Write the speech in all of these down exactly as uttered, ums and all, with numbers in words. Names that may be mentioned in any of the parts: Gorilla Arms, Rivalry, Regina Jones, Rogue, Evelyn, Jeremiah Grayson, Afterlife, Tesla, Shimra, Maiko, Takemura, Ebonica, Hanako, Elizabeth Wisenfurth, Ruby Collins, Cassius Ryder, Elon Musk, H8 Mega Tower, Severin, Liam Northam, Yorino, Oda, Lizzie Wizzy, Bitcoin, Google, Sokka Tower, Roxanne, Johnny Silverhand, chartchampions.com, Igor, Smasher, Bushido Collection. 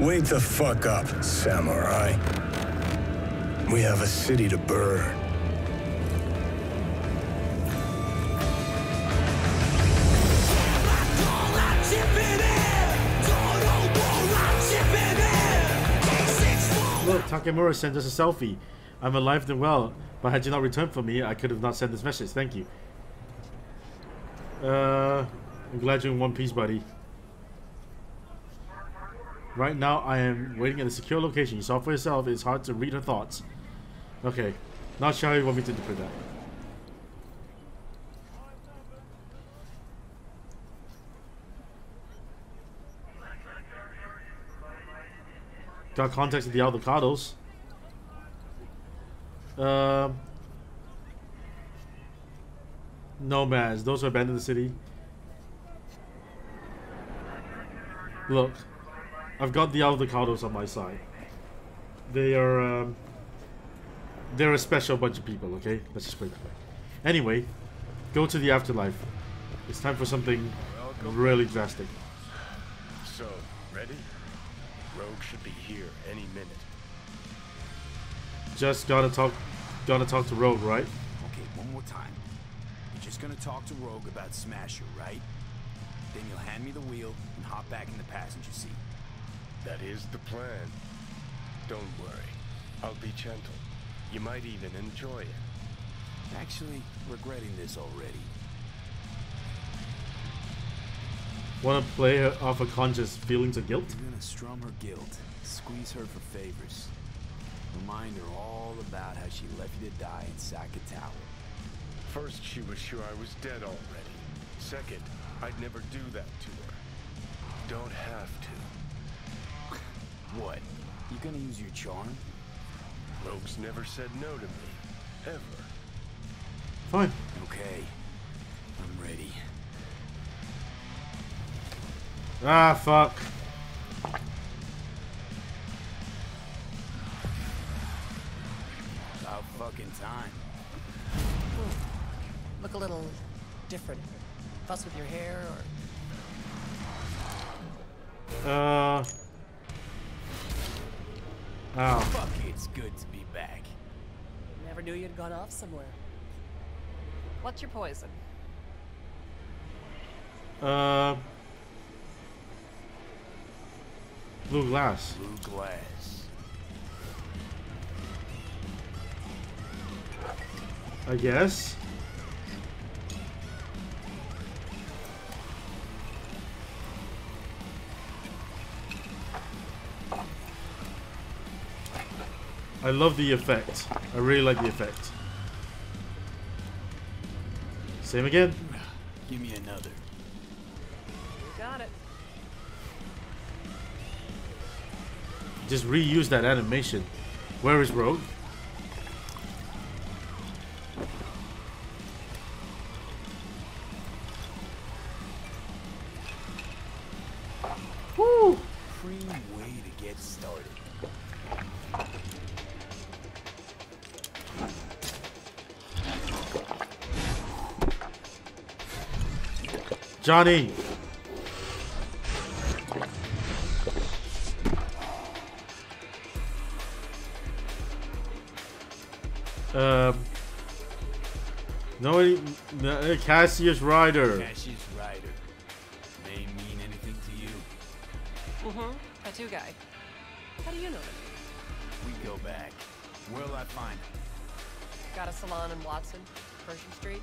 Wake the fuck up, samurai. We have a city to burn. Look, Takemura sent us a selfie. I'm alive and well, but had you not returned for me, I could have not sent this message. Thank you. Uh, I'm glad you're in one piece, buddy. Right now, I am waiting at a secure location. You saw for yourself, it's hard to read her thoughts. Okay, not sure how you want me to interpret that. Got contacts with the avocados. Uh, nomads, those who abandoned the city. Look, I've got the avocados on my side. They are, um, they're a special bunch of people, okay? Let's just put it that way. Anyway, go to the afterlife. It's time for something Welcome. really drastic. So, ready? Rogue should be here any minute. Just gotta talk, gotta talk to Rogue, right? Okay, one more time. You're just gonna talk to Rogue about Smasher, right? Then you'll hand me the wheel and hop back in the passenger seat. That is the plan. Don't worry, I'll be gentle. You might even enjoy it. Actually, regretting this already. Want to play her off her conscious feelings of guilt? I'm gonna strum her guilt, squeeze her for favors, remind her all about how she left you to die in Sokka Tower. First, she was sure I was dead already. Second, I'd never do that to her. Don't have to. What? You gonna use your charm? Rogue's never said no to me, ever. Fine. Okay, I'm ready. Ah, fuck. About fucking time. Hmm. Look a little different. Fuss with your hair or... Uh... Ow. Fuck, it's good to be back. Never knew you'd gone off somewhere. What's your poison? Uh... Blue glass. Blue glass. I guess. I love the effect. I really like the effect. Same again. Give me another. You got it. Just reuse that animation. Where is Rogue? Woo! Free way to get started. Johnny! Um, nobody, no, Cassius Ryder. Cassius Ryder. They mean anything to you? Mm-hmm. Tattoo guy. How do you know that? We go back. Where'll I find it? Got a salon in Watson, Pershing Street.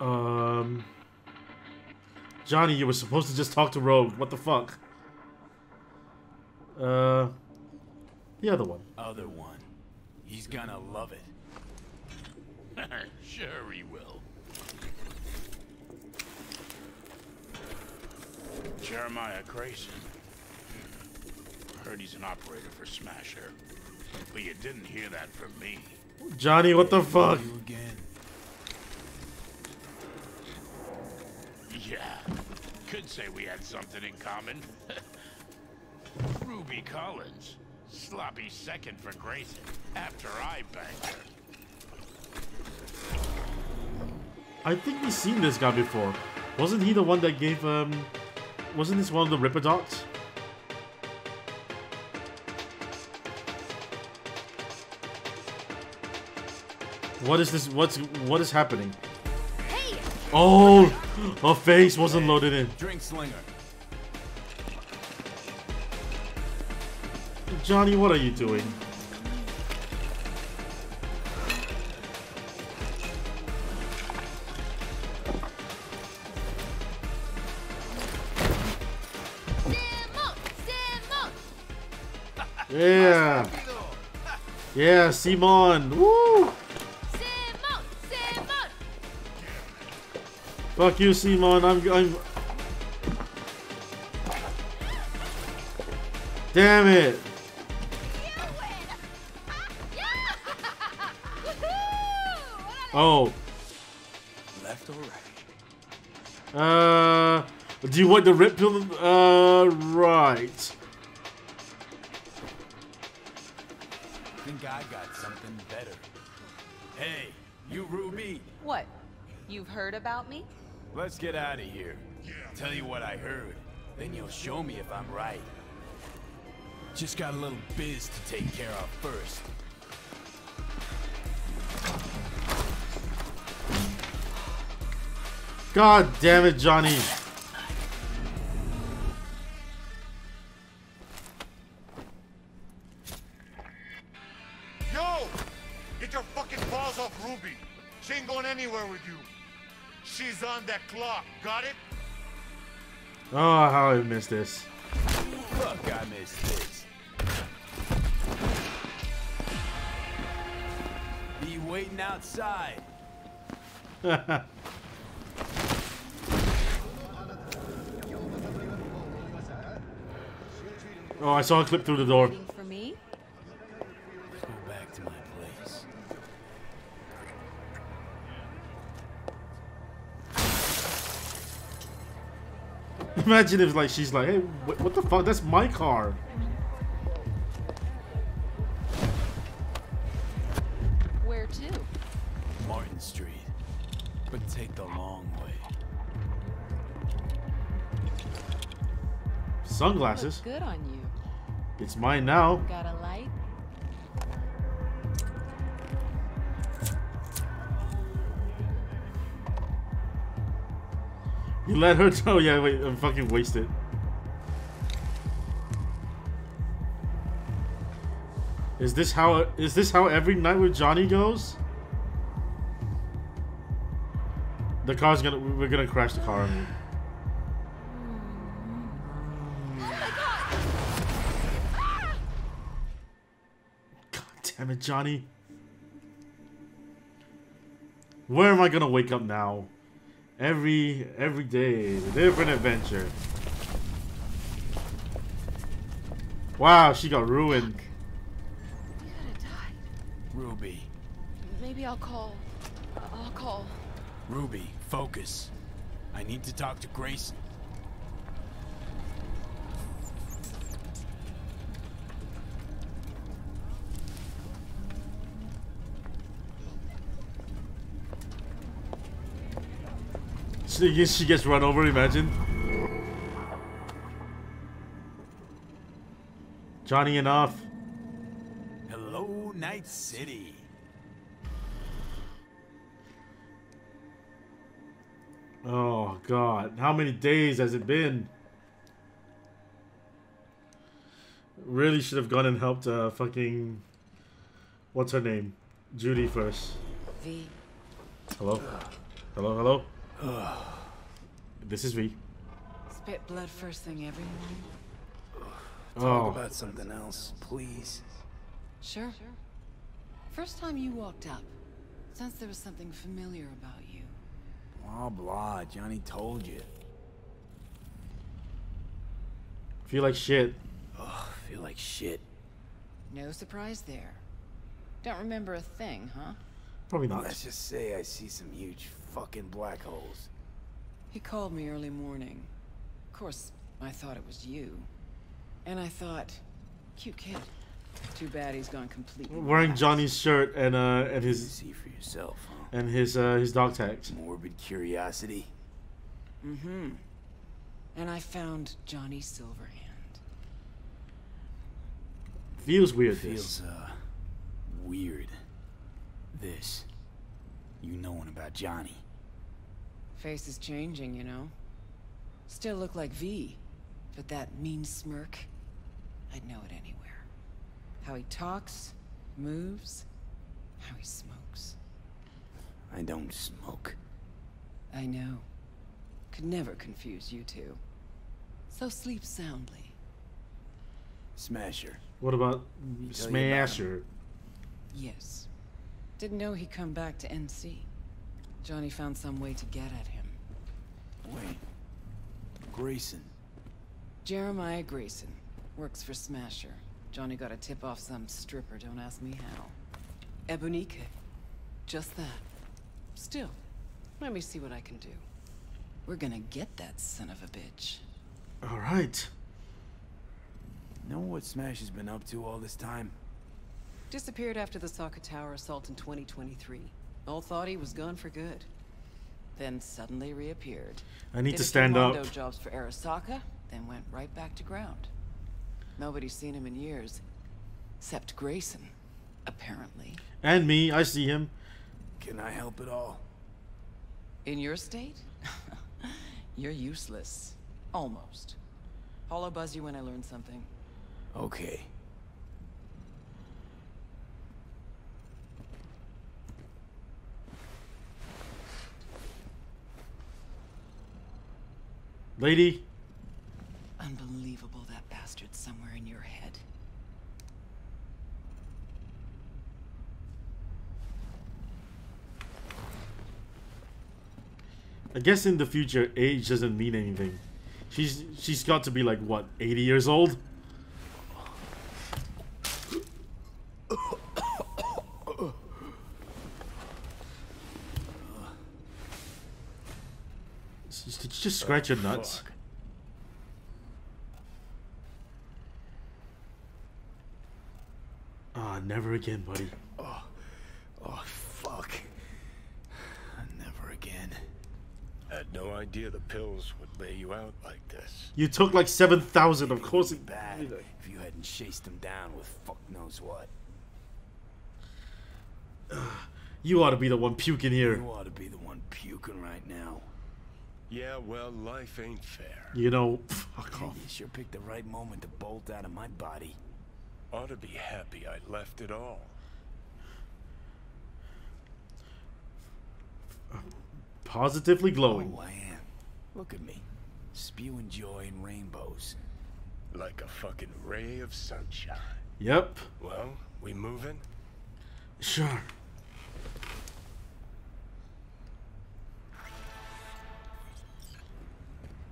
Um, Johnny, you were supposed to just talk to Rogue. What the fuck? Uh, the other one. Other one. He's gonna love it. Sure he will. Jeremiah Grayson. Heard he's an operator for Smasher, but you didn't hear that from me. Johnny, what the fuck? You again. Yeah, could say we had something in common. Ruby Collins. Sloppy second for Grayson after I banged her. I think we've seen this guy before. Wasn't he the one that gave, um... wasn't this one of the Ripperdots? What is this? What's what is happening? Hey. Oh, her face wasn't loaded in. Drink slinger. Johnny, what are you doing? Yeah. Yeah, Simon. Woo. Fuck you, Simon. I'm. I'm. Damn it! Oh. Left or right? Uh. Do you want the rip pill? Uh. Right. Think I got something better. Hey, you, Ruby. What? You've heard about me? Let's get out of here. Tell you what I heard, then you'll show me if I'm right. Just got a little biz to take care of first. God damn it, Johnny. Yo! Get your fucking paws off Ruby. She ain't going anywhere with you. She's on that clock, got it? Oh, how I missed this. Fuck, I missed this. Be waiting outside. Oh, I saw a clip through the door. For me? Let's go back to my place. Imagine if like she's like, hey, wh what the fuck? That's my car. Where to? Martin Street. But take the long way. Sunglasses. Good on you. It's mine now. Got a light? You let her tell. Yeah, wait, I'm fucking wasted. Is this how? Is this how every night with Johnny goes? The car's gonna. We're gonna crash the car. I mean. Damn it, Johnny. Where am I gonna wake up now? Every every day is a different adventure. Wow, she got ruined. Fuck. We gotta die. Ruby. Maybe I'll call. I'll call. Ruby, focus. I need to talk to Grayson. She gets run over, imagine. Johnny, enough. Hello, Night City. Oh, God. How many days has it been? Really should have gone and helped uh, fucking... What's her name? Judy first. V. Hello? Hello, hello? This is me. Spit blood first thing, everyone. Oh. Talk about something else, please. Sure. First time you walked up, sensed there was something familiar about you. Blah blah. Johnny told you. Feel like shit. Oh, feel like shit. No surprise there. Don't remember a thing, huh? Probably not. Let's just say I see some huge fucking black holes. He called me early morning. Of course, I thought it was you. And I thought, cute kid. Too bad he's gone completely. Wearing Johnny's shirt and uh and his. You see for yourself, huh? and his uh, his dog tags. Morbid curiosity. Mm-hmm. And I found Johnny Silverhand. Feels weird. Feels this. uh weird. This. You knowing about Johnny. Face is changing, you know. Still look like V, but that mean smirk, I'd know it anywhere. How he talks, moves, how he smokes. I don't smoke. I know. Could never confuse you two. So sleep soundly. Smasher. What about Smasher? Yes. Didn't know he'd come back to N C. Johnny found some way to get at him. Wait. Grayson. Jeremiah Grayson. Works for Smasher. Johnny got a tip off some stripper, don't ask me how. Ebonica. Just that. Still, let me see what I can do. We're gonna get that son of a bitch. Alright. Know what Smash has been up to all this time? Disappeared after the Sokka Tower assault in twenty twenty-three. All thought he was gone for good. Then suddenly reappeared. I need Did to stand up. Did a few jobs for Arasaka, then went right back to ground. Nobody's seen him in years. Except Grayson, apparently. And me, I see him. Can I help at all? In your state? You're useless. Almost. I'll buzz you when I learn something. Okay. Lady. Unbelievable, that bastard's somewhere in your head. I guess in the future, age doesn't mean anything. She's she's got to be like what, eighty years old? Did you just scratch your nuts? Fuck. Ah, never again, buddy. Oh, oh, fuck. Never again. Had no idea the pills would lay you out like this. You took like seven thousand, of course it bad if you hadn't chased them down with fuck knows what. You ought to be the one puking here. You ought to be the one puking right now. Yeah, well, life ain't fair. You know, fuck off. You sure picked the right moment to bolt out of my body. Ought to be happy I left it all. Positively glowing. Oh, I am. Look at me. Spewing joy and rainbows. Like a fucking ray of sunshine. Yep. Well, we moving? Sure.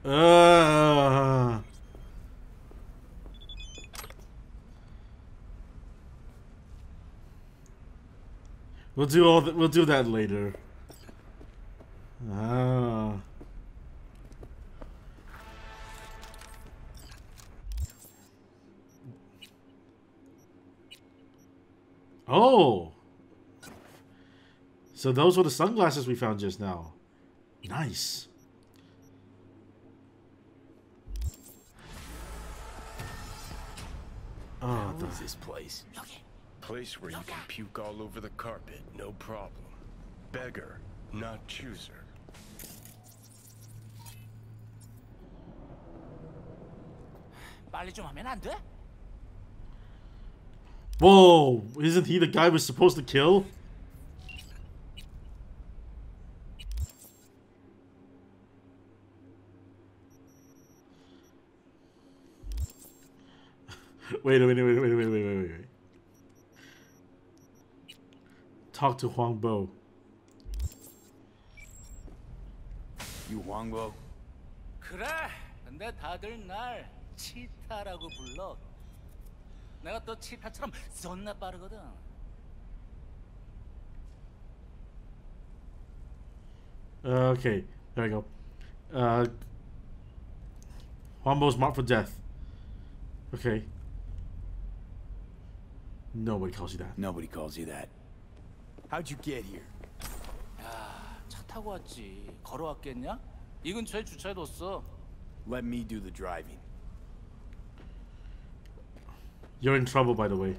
Uh. We'll do all that. We'll do that later. Ah. Oh. So those were the sunglasses we found just now. Nice. Oh, that's this place. Okay. Place where you can puke all over the carpet, no problem. Beggar, not chooser. Whoa! Isn't he the guy we're supposed to kill? Wait, wait, wait, wait, wait, wait, wait, wait, wait. Talk to Huang Bo. You Huang Bo? 그래. 근데 다들 날 치타라고 불러. 내가 또 치타처럼 존나 빠르거든. Okay, there we go. Uh, Huang Bo's marked for death. Okay. Nobody calls you that. Nobody calls you that. How'd you get here? 타고 왔지. 걸어왔겠냐? 이 근처에 주차해뒀어. Let me do the driving. You're in trouble, by the way.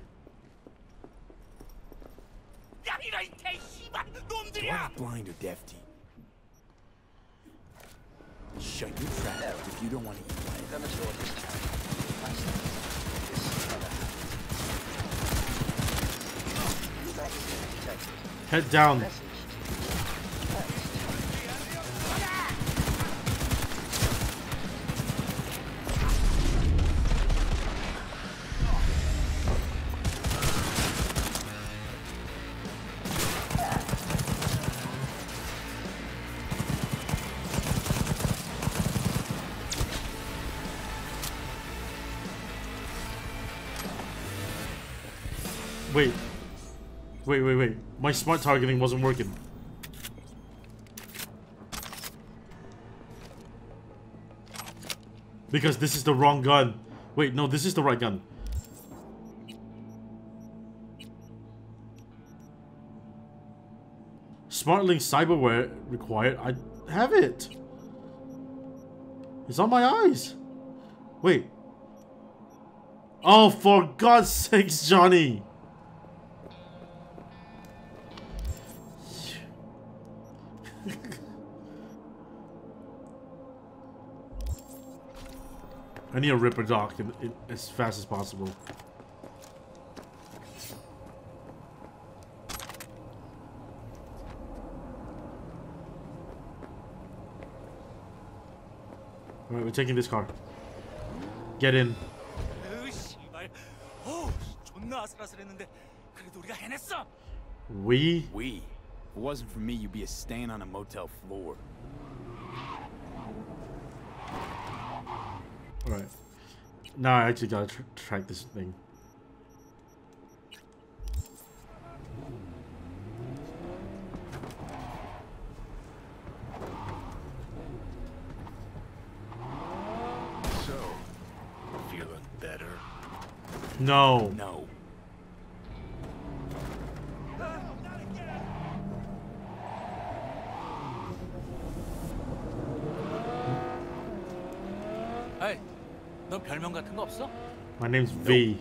What is blind or defty? Shut your trap if you don't want to eat my food. Head down. Wait, wait, wait, wait. My smart targeting wasn't working. Because this is the wrong gun. Wait, no, this is the right gun. Smartlink cyberware required. I have it. It's on my eyes. Wait. Oh, for God's sakes, Johnny. I need a ripper dock in, in, as fast as possible. Alright, we're taking this car. Get in. We? We. If it wasn't for me, you'd be a stain on a motel floor. Alright. Now I actually gotta tr track this thing. So, feeling better? No. No. My name's V.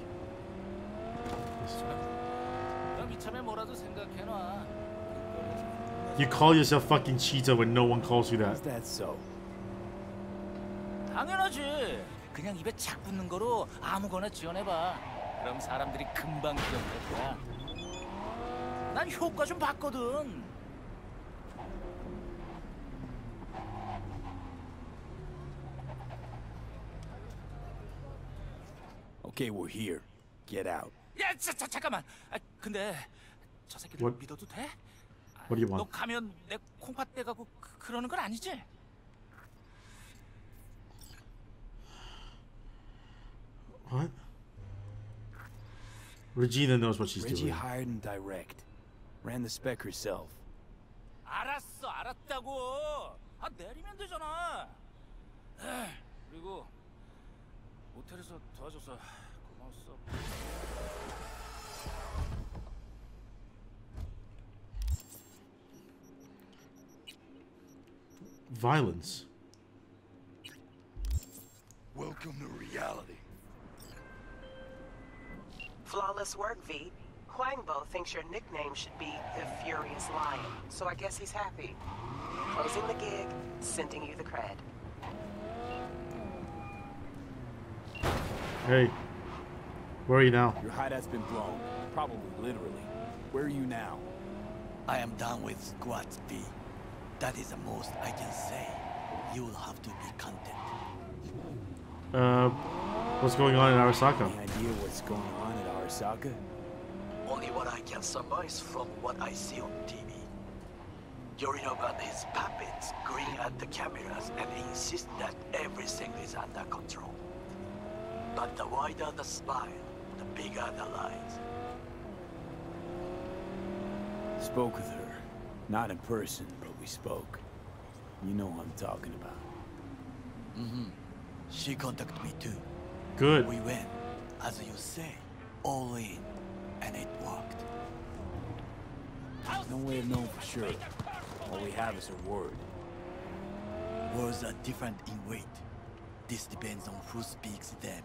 You call yourself fucking cheetah when no one calls you that. Is that so? 당연하지. 그냥 입에 착 붙는 거로 아무거나 지원해봐. 그럼 사람들이 금방 기억할 거야. 난 효과 좀 봤거든. Okay, we're here. Get out. Yeah, 잠깐만. 근데 저 새끼들 믿어도 돼? What do you want? 너 가면 내 콩팥대 가고 그러는 건 아니지? What? Regina knows what she's doing. Reggie hired and direct. Ran the spec herself. 알았어, 알았다고. 아 내리면 되잖아. 그리고. Violence. Welcome to reality. Flawless work, V. Huangbo thinks your nickname should be the Furious Lion, so I guess he's happy. Closing the gig, sending you the cred. Hey, where are you now? Your hideout's been blown, probably literally. Where are you now? I am done with squads, B. That is the most I can say. You will have to be content. Uh, what's going on in Arasaka? Any idea what's going on in Arasaka? Only what I can surmise from what I see on T V. Yorino got his puppets grinning at the cameras and insists that everything is under control. But the wider the smile, the bigger the lies. Spoke with her. Not in person, but we spoke. You know what I'm talking about. Mm-hmm. She contacted me too. Good. We went, as you say, all in, and it worked. No way of knowing for sure. All we have is a word. Words are different in weight. This depends on who speaks them.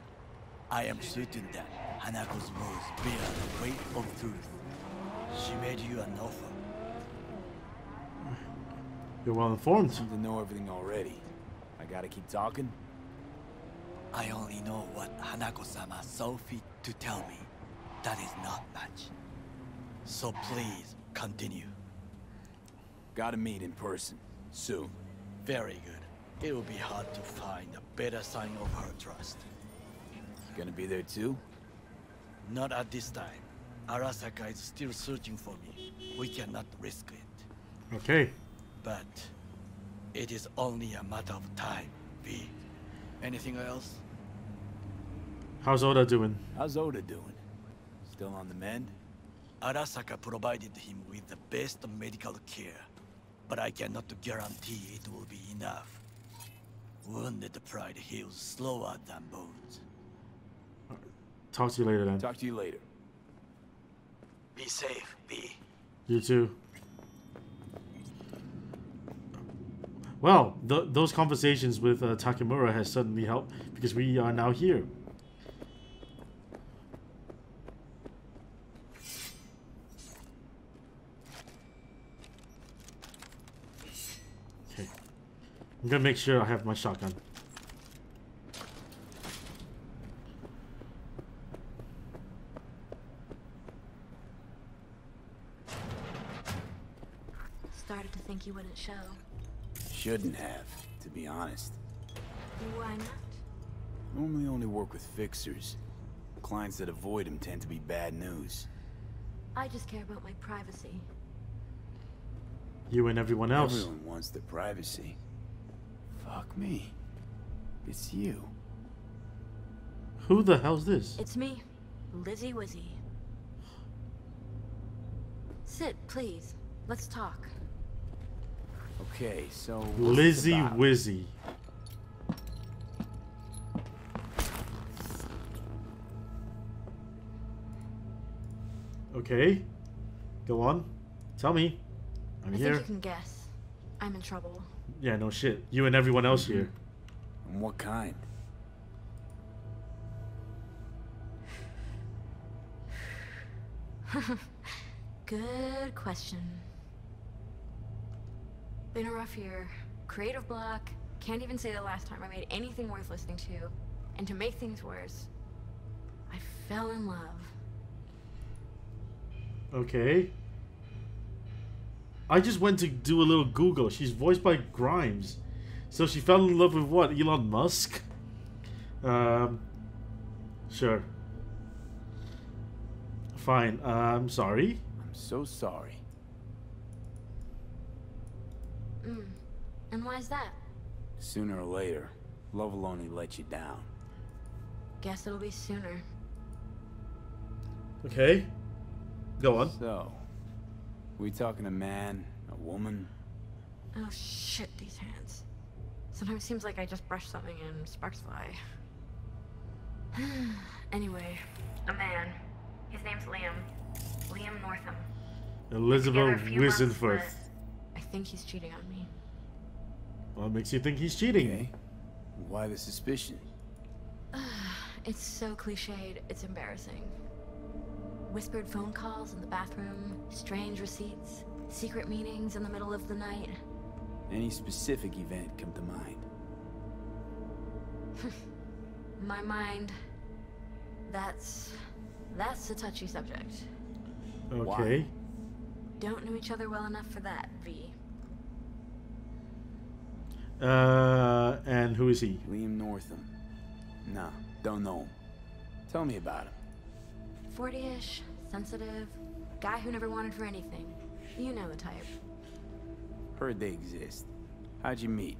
I am certain that Hanako's words bear the weight of truth. She made you an offer. You're well informed. You know everything already. I gotta keep talking. I only know what Hanako-sama saw fit to tell me. That is not much. So please continue. Gotta meet in person soon. Very good. It will be hard to find a better sign of her trust. Gonna be there too? Not at this time. Arasaka is still searching for me. We cannot risk it. Okay. But it is only a matter of time, V. Anything else? How's Oda doing? How's Oda doing? Still on the mend? Arasaka provided him with the best medical care, but I cannot guarantee it will be enough. Wounded pride heals slower than bones. Talk to you later then. Talk to you later. Be safe, B. You too. Well, th those conversations with uh, Takemura has certainly helped because we are now here. Okay. I'm gonna make sure I have my shotgun. Started to think you wouldn't show. Shouldn't have, to be honest. Why not? Normally only work with fixers. Clients that avoid them tend to be bad news. I just care about my privacy. You and everyone else. Everyone wants their privacy. Fuck me. It's you. Who the hell's this? It's me, Lizzie Wizzy. Sit, please. Let's talk. Okay, so Lizzie Wizzy. Okay, go on. Tell me. I'm I here. I think you can guess. I'm in trouble. Yeah, no shit. You and everyone else mm-hmm. here. And what kind? Good question. Been a rough year. Creative block. Can't even say the last time I made anything worth listening to. And to make things worse, I fell in love. Okay. I just went to do a little Google. She's voiced by Grimes. So she fell in love with what? Elon Musk? Um, sure. Fine. Uh, I'm sorry. I'm so sorry. Mm. And why's that? Sooner or later, love will only let you down. Guess it'll be sooner. Okay. Go on. So, we talking a man, a woman? Oh shit, these hands. Sometimes it seems like I just brush something and sparks fly. Anyway, a man. His name's Liam. Liam Northam. Elizabeth Wisenfurth. I think he's cheating on me. What makes you think he's cheating? Okay. Why the suspicion? It's so cliched, it's embarrassing. Whispered phone calls in the bathroom, strange receipts, secret meetings in the middle of the night. Any specific event come to mind? My mind. That's that's a touchy subject. Okay. Why? Don't know each other well enough for that, V. Uh, and who is he? Liam Northam. Nah, don't know him. Tell me about him. forty-ish, sensitive, guy who never wanted for anything. You know the type. Heard they exist. How'd you meet?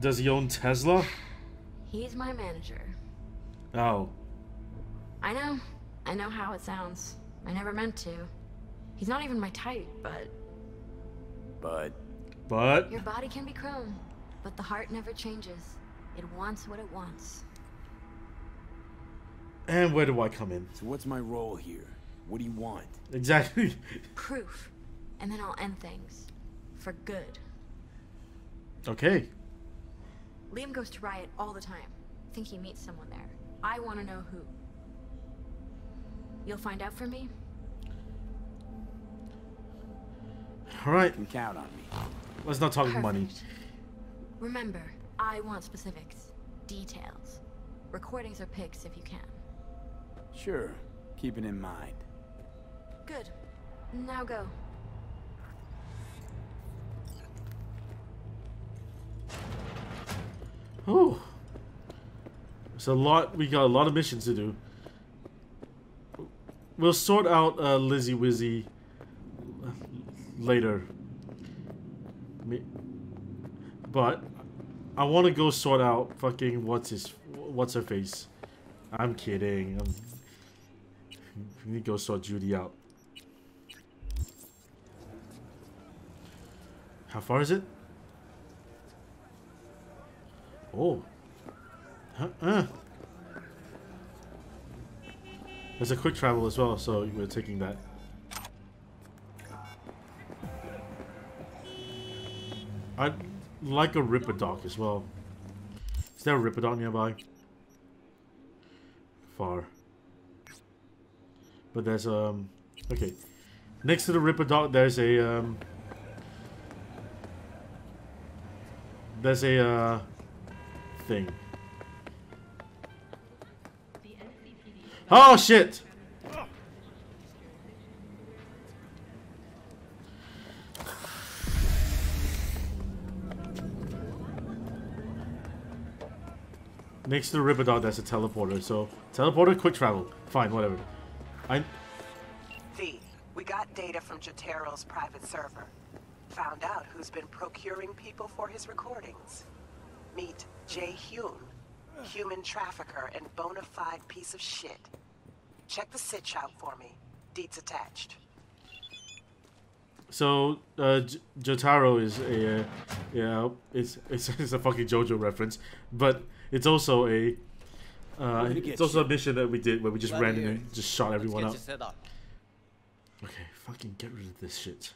Does he own Tesla? He's my manager. Oh. I know. I know how it sounds. I never meant to. He's not even my type, but... But... But... Your body can be chrome, but the heart never changes. It wants what it wants. And where do I come in? So what's my role here? What do you want? Exactly. Proof. and then I'll end things. For good. Okay. Liam goes to Riot all the time. I think he meets someone there. I want to know who. You'll find out for me? Alright. You can count on me. Let's not talk Perfect. money. Remember, I want specifics. Details. Recordings or pics if you can. Sure. Keep it in mind. Good. Now go. Oh. It's a lot. We got a lot of missions to do. We'll sort out uh, Lizzie Wizzy later. But I want to go sort out fucking what's his, what's her face. I'm kidding. I'm, we need to go sort Judy out. How far is it? Oh. Huh? Uh. There's a quick travel as well, so we're taking that. I'd like a Ripper Dock as well. Is there a Ripper Dock nearby? Far. But there's um okay. Next to the Ripper Dock there's a um there's a uh thing. Oh shit! Next to the Ripodot, that's a teleporter. So teleporter, quick travel. Fine, whatever. I. V, we got data from Jotaro's private server. Found out who's been procuring people for his recordings. Meet Jae Hyun, human trafficker and bona fide piece of shit. Check the sitch out for me. Deets attached. So, uh, J Jotaro is a, uh, yeah, it's, it's it's a fucking JoJo reference, but it's also a, uh, it's also you. a mission that we did where we just ran in and just shot Let's everyone up. up. Okay, fucking get rid of this shit.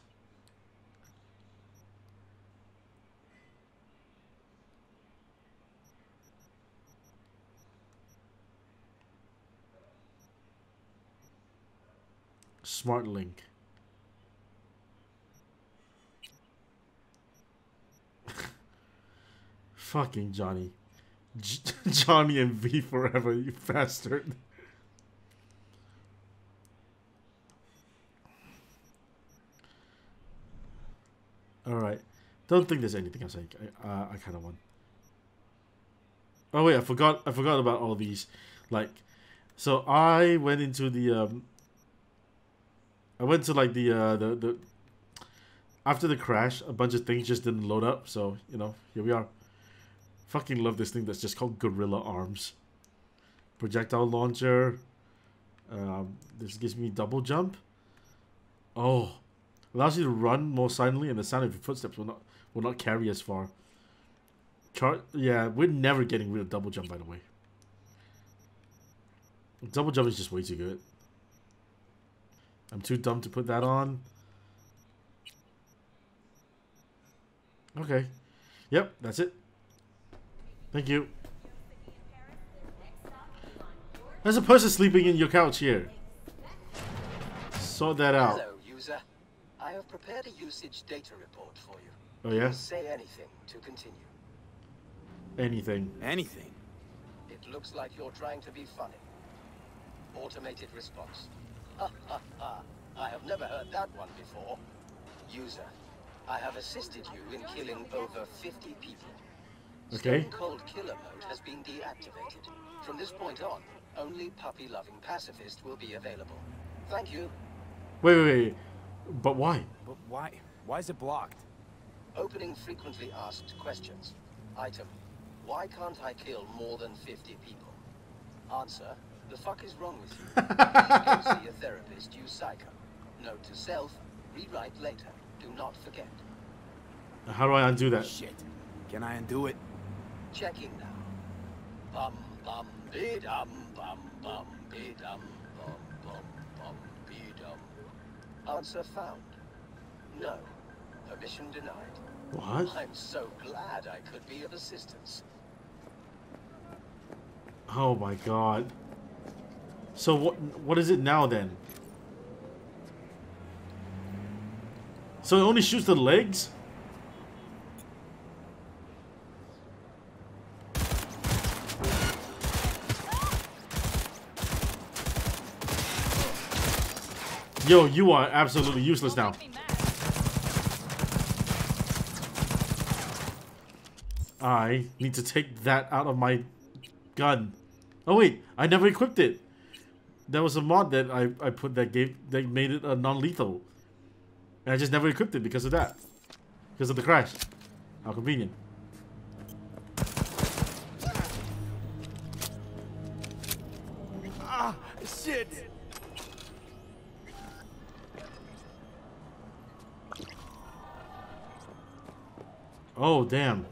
Smart Link. Fucking Johnny. J Johnny and V forever, you bastard. Alright. Don't think there's anything else I, uh, I kind of want. Oh wait, I forgot, I forgot about all these. Like, so I went into the... Um, I went to like the uh the, the after the crash, a bunch of things just didn't load up, so you know, here we are. Fucking love this thing that's just called Gorilla Arms. Projectile launcher. Um this gives me double jump. Oh. Allows you to run more silently and the sound of your footsteps will not will not carry as far. Char yeah, we're never getting rid of double jump, by the way. Double jump is just way too good. I'm too dumb to put that on. Okay. Yep, that's it. Thank you. There's a person sleeping in your couch here. Sort that out. Hello, user. I have prepared a usage data report for you. Oh yeah? Say anything to continue. Anything. Anything. It looks like you're trying to be funny. Automated response. Ha ha ha, I have never heard that one before. User, I have assisted you in killing over fifty people. Okay. Stone Cold Killer mode has been deactivated. From this point on, only puppy-loving pacifists will be available. Thank you. Wait, wait, wait. But why? But why? Why is it blocked? Opening frequently asked questions. Item, why can't I kill more than fifty people? Answer. The fuck is wrong with you? Please go see a therapist, you psycho. Note to self, rewrite later. Do not forget. How do I undo that? Shit. Can I undo it? Checking now. Bum bum be dum bum bum be dum bum bum bum be dum. Answer found. No. Permission denied. What? I'm so glad I could be of assistance. Oh my god. So what what is it now then? So it only shoots the legs? Yo, you are absolutely useless now. I need to take that out of my gun. Oh wait, I never equipped it. That was a mod that I, I put that gave that made it a non-lethal. And I just never equipped it because of that. Because of the crash. How convenient. Ah, shit. Oh, damn.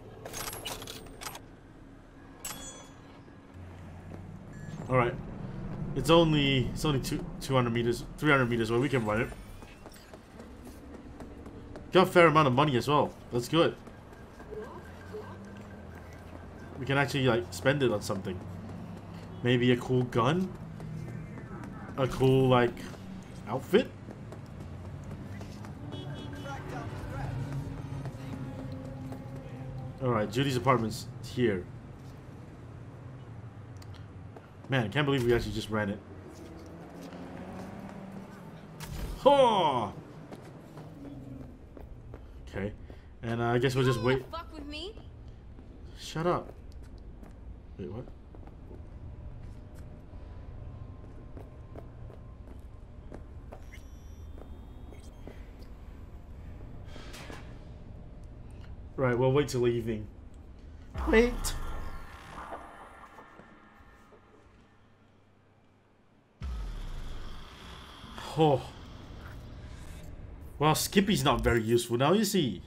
All right. It's only it's only two, two hundred meters, three hundred meters away. We can run it. Got a fair amount of money as well. That's good. We can actually like spend it on something. Maybe a cool gun? A cool like outfit? Alright, Judy's apartment's here. Man, I can't believe we actually just ran it. Oh! Okay. And uh, I guess we'll just wait. Fuck with me? Shut up. Wait, what? Right, we'll wait till evening. Wait. Oh. Well, Skippy's not very useful now, you see.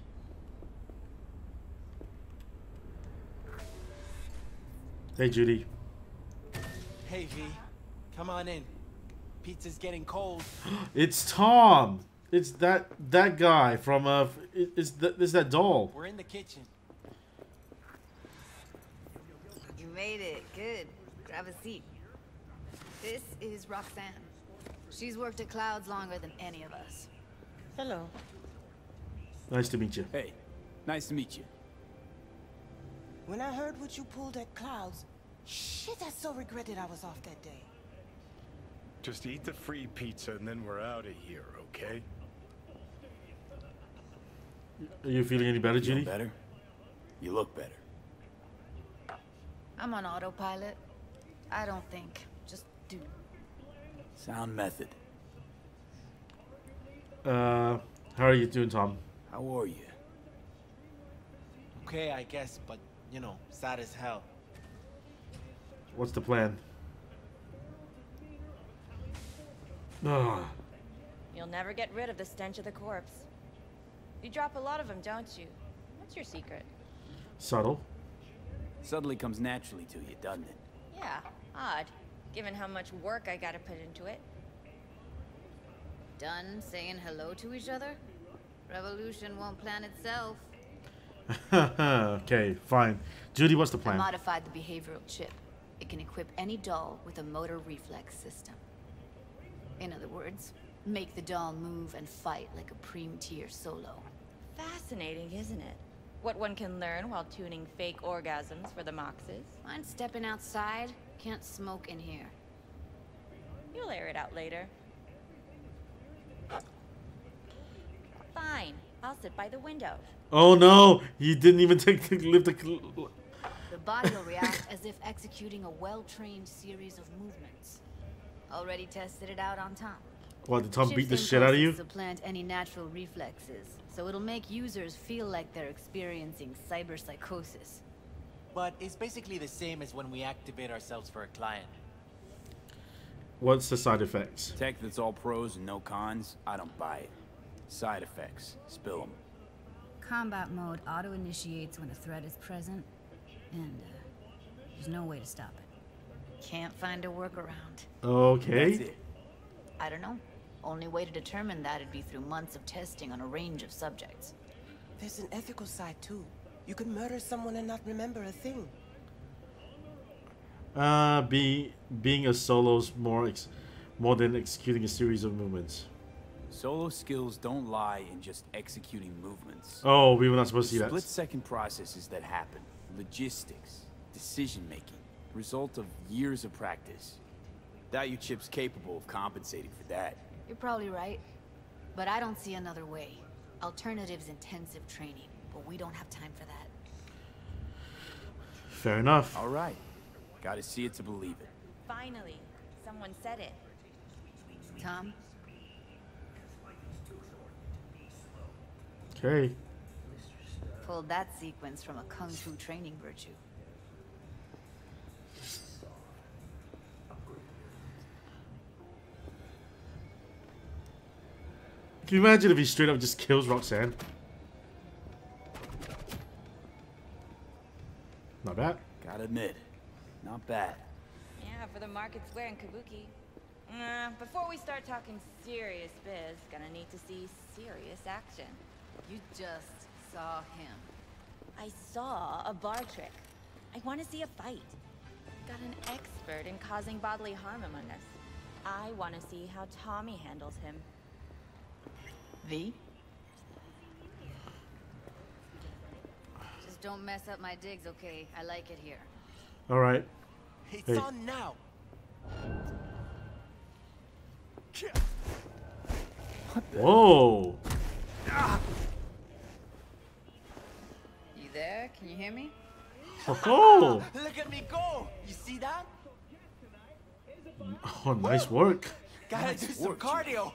Hey, Judy. Hey, V. Come on in. Pizza's getting cold. It's Tom. It's that that guy from uh. It's that it's that doll. We're in the kitchen. You made it. Good. Grab a seat. This is Roxanne. She's worked at Clouds longer than any of us. Hello. Nice to meet you. Hey, nice to meet you. When I heard what you pulled at Clouds, shit, I so regretted I was off that day. Just eat the free pizza and then we're out of here, okay? Are you feeling any better, Judy? Better. You look better. I'm on autopilot. I don't think. Just do. Sound method. Uh, how are you doing, Tom? How are you? Okay, I guess, but, you know, sad as hell. What's the plan? Ugh. You'll never get rid of the stench of the corpse. You drop a lot of them, don't you? What's your secret? Subtle. Subtly comes naturally to you, doesn't it? Yeah, odd, given how much work I gotta put into it. Done saying hello to each other? Revolution won't plan itself. Okay, fine. Judy, what's the plan? I modified the behavioral chip. It can equip any doll with a motor reflex system. In other words, make the doll move and fight like a prime-tier solo. Fascinating, isn't it? What one can learn while tuning fake orgasms for the moxes. Mind stepping outside? Can't smoke in here. You'll air it out later. Fine. I'll sit by the window. Oh no! You didn't even take the lift. The, the body will react as if executing a well-trained series of movements. Already tested it out on Tom. What, did Tom beat the shit out of you? Supplant any natural reflexes, so it'll make users feel like they're experiencing cyberpsychosis. But it's basically the same as when we activate ourselves for a client. What's the side effects? Tech that's all pros and no cons? I don't buy it. Side effects. Spill them. Combat mode auto-initiates when a threat is present, and uh, there's no way to stop it. Can't find a workaround. Okay. That's it. I don't know. Only way to determine that would be through months of testing on a range of subjects. There's an ethical side too. You could murder someone and not remember a thing. Uh, be, being a solo's more ex more than executing a series of movements. Solo skills don't lie in just executing movements. Oh, we were not supposed to see that. Split-second processes that happen. Logistics, decision-making, result of years of practice. Doubt your chip's capable of compensating for that. You're probably right, but I don't see another way. Alternative's intensive training, but we don't have time for that. Fair enough. All right. Gotta see it to believe it. Finally, someone said it. Tom? Okay. Pulled that sequence from a kung fu training virtue. Can you imagine if he straight up just kills Roxanne? Not bad. Gotta admit. Not bad. Yeah, for the market square in Kabuki. Uh, before we start talking serious biz, gonna need to see serious action. You just saw him. I saw a bar trick. I want to see a fight. Got an expert in causing bodily harm among us. I want to see how Tommy handles him. V? Just don't mess up my digs, okay? I like it here. All right. Hey. It's on now. Whoa. You there? Can you hear me? Oh. Look at me go. You see that? Oh, nice work. Gotta nice do some work, cardio.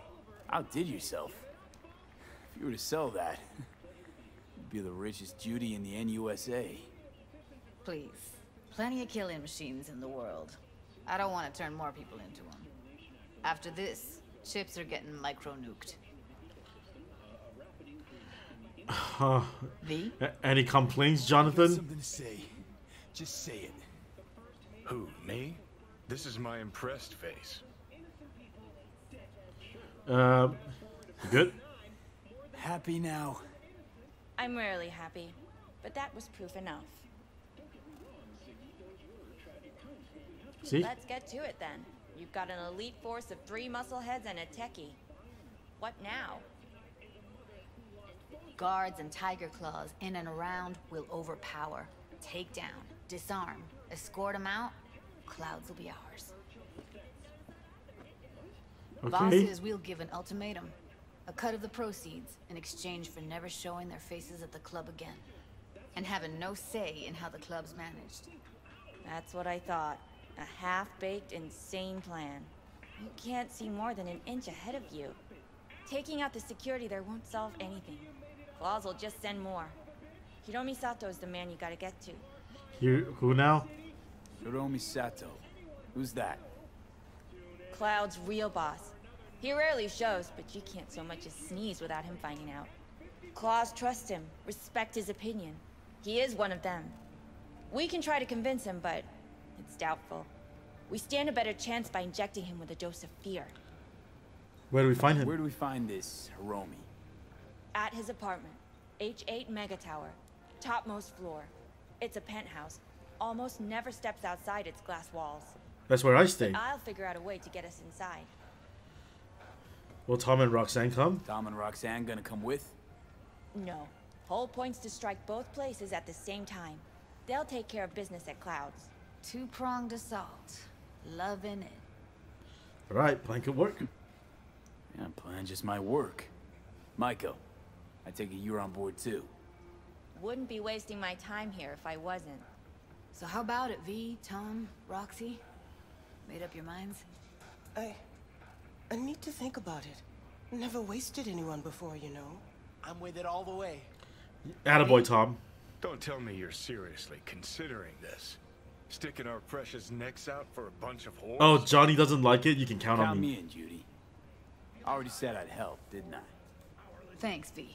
Outdid yourself. If you were to sell that, you'd be the richest Judy in the N U S A. Please. Plenty of killing machines in the world. I don't want to turn more people into them. After this, chips are getting micro-nuked. Uh, v? Any complaints, Jonathan? Something to say. Just say it. Who, me? This is my impressed face. Um, you good? Happy now. I'm rarely happy, but that was proof enough. See? Let's get to it then. You've got an elite force of three muscle heads and a techie. What now? Guards and tiger claws in and around will overpower. Take down, disarm, escort them out. Clouds will be ours. Okay. Bosses will give an ultimatum. A cut of the proceeds in exchange for never showing their faces at the club again. And having no say in how the club's managed. That's what I thought. A half-baked, insane plan. You can't see more than an inch ahead of you. Taking out the security there won't solve anything. Claws will just send more. Hiromi Sato is the man you gotta get to. You, who now? Hiromi Sato. Who's that? Cloud's real boss. He rarely shows, but you can't so much as sneeze without him finding out. Claws trust him, respect his opinion. He is one of them. We can try to convince him, but... it's doubtful. We stand a better chance by injecting him with a dose of fear. Where do we find him? Where do we find this Hiromi? At his apartment. H eight Mega Tower. Topmost floor. It's a penthouse. Almost never steps outside its glass walls. That's where I stay. But I'll figure out a way to get us inside. Will Tom and Roxanne come? Tom and Roxanne gonna come with? No. Whole point's to strike both places at the same time. They'll take care of business at Clouds. Two-pronged assault. Loving it. Alright, plan could work. Yeah, plan just might work. Maiko, I take it you're on board too. Wouldn't be wasting my time here if I wasn't. So how about it, V, Tom, Roxy? Made up your minds? I... I need to think about it. Never wasted anyone before, you know. I'm with it all the way. Attaboy, Tom. Don't tell me you're seriously considering this. Sticking our precious necks out for a bunch of whores. Oh, Johnny doesn't like it. You can count, count on me. me in, Judy. I already said I'd help, didn't I? Thanks, V.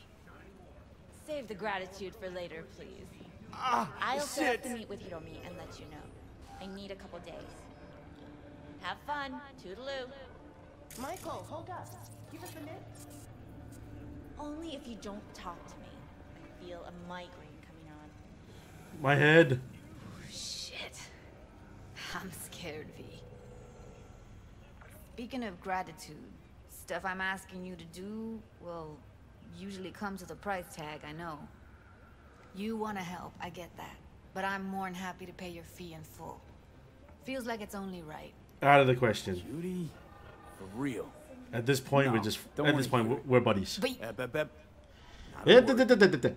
Save the gratitude for later, please. Ah, I'll set up the meet with Hiromi and let you know. I need a couple days. Have fun. Toodaloo. Maiko, hold up. Give us a minute. Only if you don't talk to me. I feel a migraine coming on. My head. Oh, shit. I'm scared, V. Speaking of gratitude, stuff I'm asking you to do, well, usually comes with a price tag, I know. You want to help, I get that. But I'm more than happy to pay your fee in full. Feels like it's only right. Out of the question. Judy, for real. At this point, no, we're just. At this point, we're, we're buddies. But uh, be, be. Yeah, da, da, da, da, da.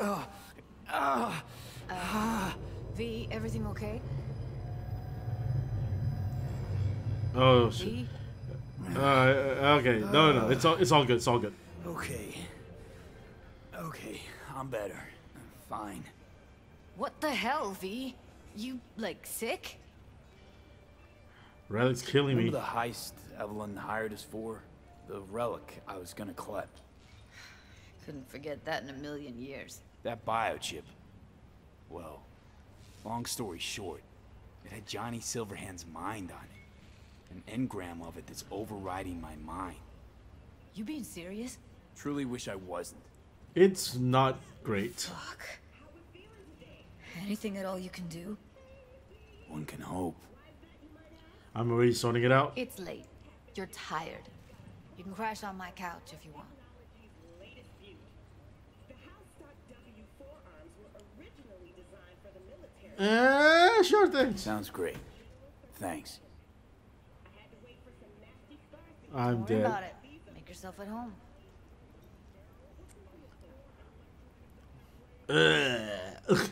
Uh, uh, uh, V, everything okay? Oh shit. Uh, okay. No, no, no, it's all, it's all good. It's all good. Okay. Okay, I'm better. I'm fine. What the hell, V? You like sick? Relic's killing me. Remember the heist Evelyn hired us for? The relic I was gonna collect. Couldn't forget that in a million years. That biochip. Well, long story short, it had Johnny Silverhand's mind on it. An engram of it that's overriding my mind. You being serious? Truly wish I wasn't. It's not great. Fuck. Anything at all you can do? One can hope. I'm already sorting it out. It's late. You're tired. You can crash on my couch if you want. Uh, sure thing. Sounds great. Thanks. I'm dead. Don't worry about it. Make yourself at home. Ugh.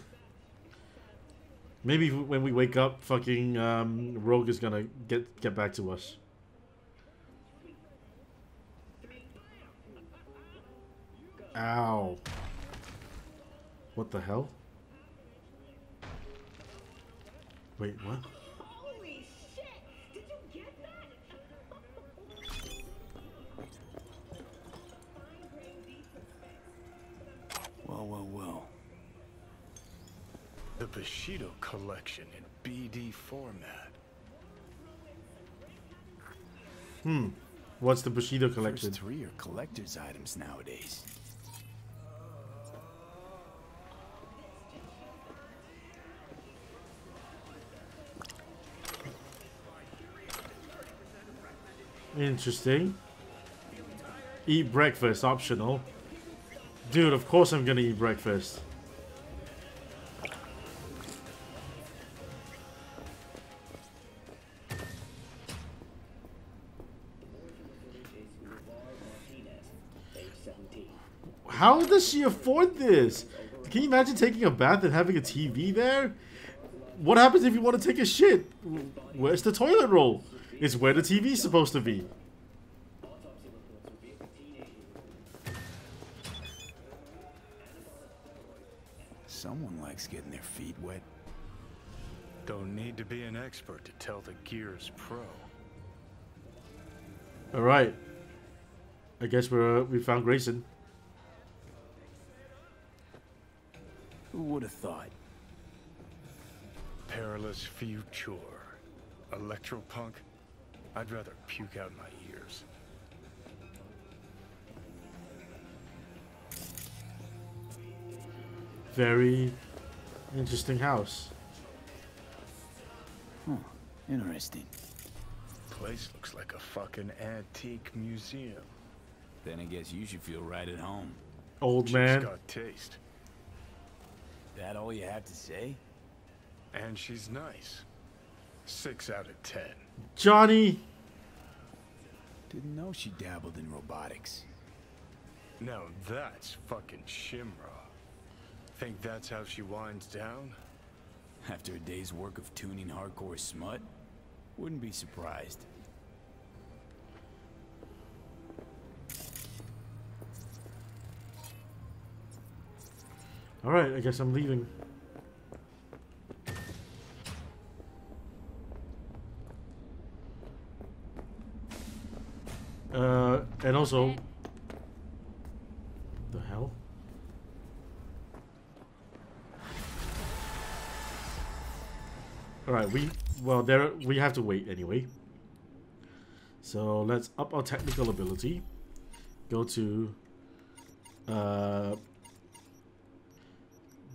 Maybe when we wake up, fucking um, Rogue is gonna get get back to us. Ow! What the hell? Wait, what? Holy shit! Did you get that? Whoa, whoa, whoa! The Bushido Collection in B D format. Hmm. What's the Bushido Collection? First three are collector's items nowadays. Interesting. Eat breakfast, optional. Dude, of course I'm gonna eat breakfast. How does she afford this? Can you imagine taking a bath and having a T V there? What happens if you want to take a shit? Where's the toilet roll? It's where the T V's supposed to be. Someone likes getting their feet wet. Don't need to be an expert to tell the gear's pro. All right. I guess we're uh, we found Grayson. Who would have thought? Perilous future. Electropunk? I'd rather puke out my ears. Very interesting house. Huh. Interesting. Place looks like a fucking antique museum. Then I guess you should feel right at home. Old man. She's got taste. That all you have to say? And she's nice. Six out of ten. Johnny! Didn't know she dabbled in robotics. Now that's fucking Shimra. Think that's how she winds down? After a day's work of tuning hardcore smut? Wouldn't be surprised. Alright, I guess I'm leaving. Uh, and also... The hell? Alright, we... Well, there we have to wait anyway. So let's up our technical ability. Go to... Uh,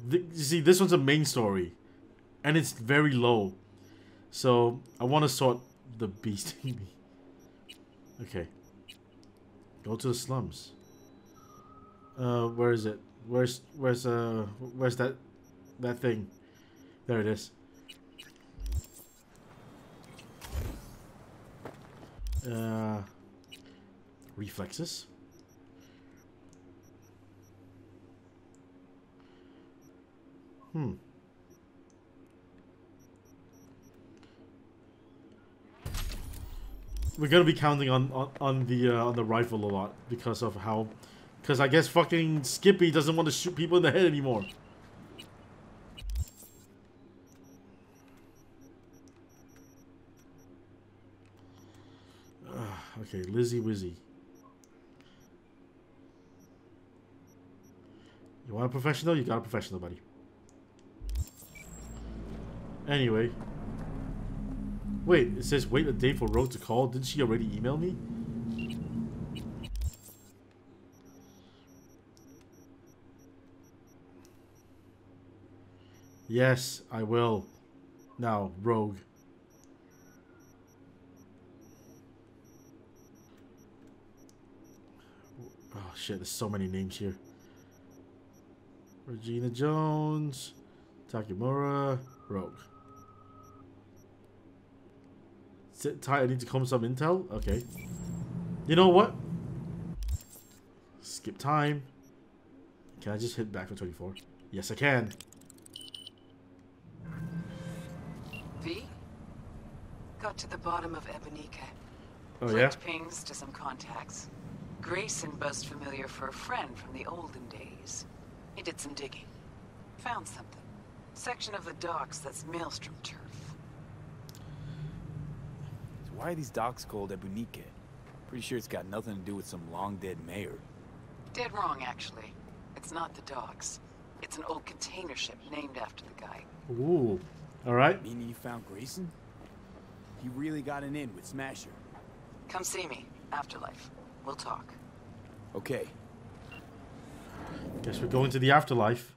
th you see, this one's a main story. And it's very low. So I want to sort the beast. Okay. Go to the slums. Uh, where is it? Where's where's uh where's that that thing? There it is. Uh, reflexes. Hmm. We're gonna be counting on on, on the uh, on the rifle a lot because of how. Because I guess fucking Skippy doesn't want to shoot people in the head anymore. Uh, okay, Lizzie Wizzy. You want a professional? You got a professional, buddy. Anyway. Wait, it says wait a day for Rogue to call. Didn't she already email me? Yes, I will. Now, Rogue. Oh shit, there's so many names here. Regina Jones, Takemura, Rogue. Sit tight, I need to comb some intel? Okay. You know what? Skip time. Can I just hit back for twenty-four? Yes, I can. Got to the bottom of Ebonica. Oh, yeah? Flicked pings to some contacts. Grayson buzzed familiar for a friend from the olden days. He did some digging. Found something. Section of the docks that's Maelstrom turf. So why are these docks called Ebonica? Pretty sure it's got nothing to do with some long-dead mayor. Dead wrong, actually. It's not the docks. It's an old container ship named after the guy. Ooh. All right. Meaning you found Grayson? He really got an in with Smasher. Come see me. Afterlife. We'll talk. Okay. Guess we're going to the afterlife.